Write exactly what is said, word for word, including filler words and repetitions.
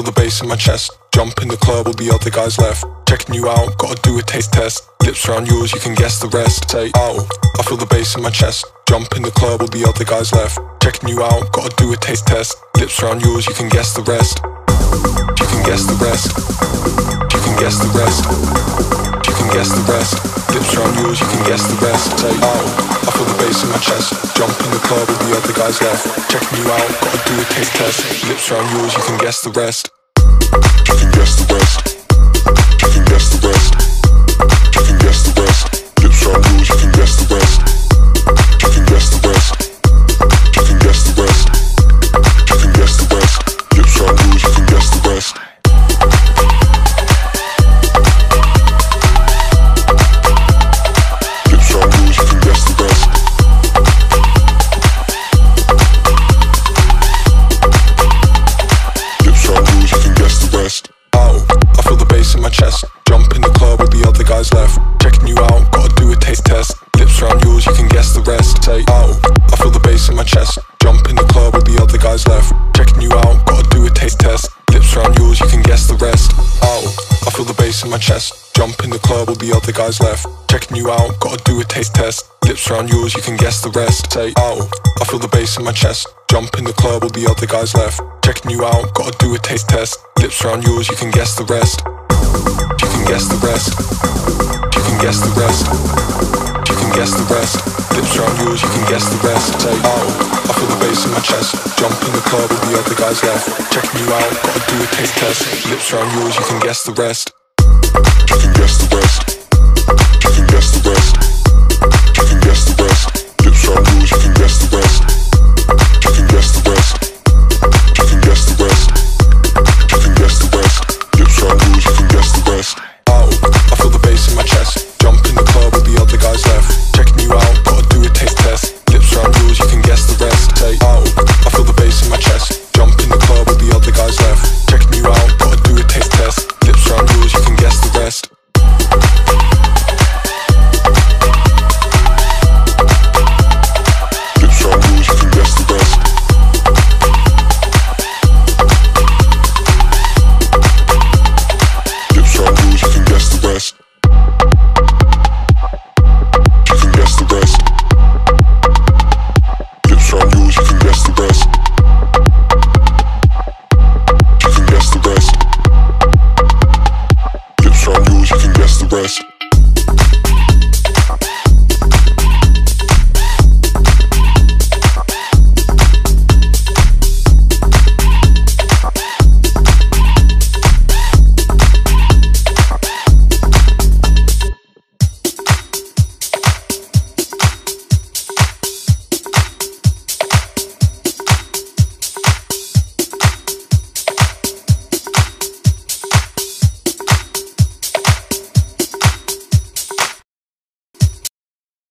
feel the bass in my chest. Jump in the club, all the other guys left. Checking you out, gotta do a taste test. Lips around yours, you can guess the rest. Say, ow, I feel the bass in my chest. Jump in the club, all the other guys left. Checking you out, gotta do a taste test. Lips around yours, you can guess the rest. You can guess the rest. You can guess the rest. You can guess the rest. Lips around yours, you can guess the rest. Say, ow, I feel the bass in my chest. Jump in the club, all the other guys left. Checking you out, gotta do a taste test. Lips around yours, you can guess the rest. You can guess the rest. You can guess the rest. You can guess the rest. Lips around yours, you can guess the rest. You can guess the rest. You can guess the rest. You can guess the rest. Lips around yours, you can guess the rest. My chest, jump in the club, all the other guys left. Checking you out, gotta do a taste test. Lips around yours, you can guess the rest. Say, ow, I feel the bass in my chest. Jump in the club, all the other guys left. Checking you out, gotta do a taste test. Lips around yours, you can guess the rest. You can guess the rest. You can guess the rest. You can guess the rest. Lips around yours, you can guess the rest. Say, ow, I feel the bass in my chest. Jump in the club, all the other guys left. Checking you out, gotta do a taste test. Lips around yours, you can guess the rest. You can guess the rest.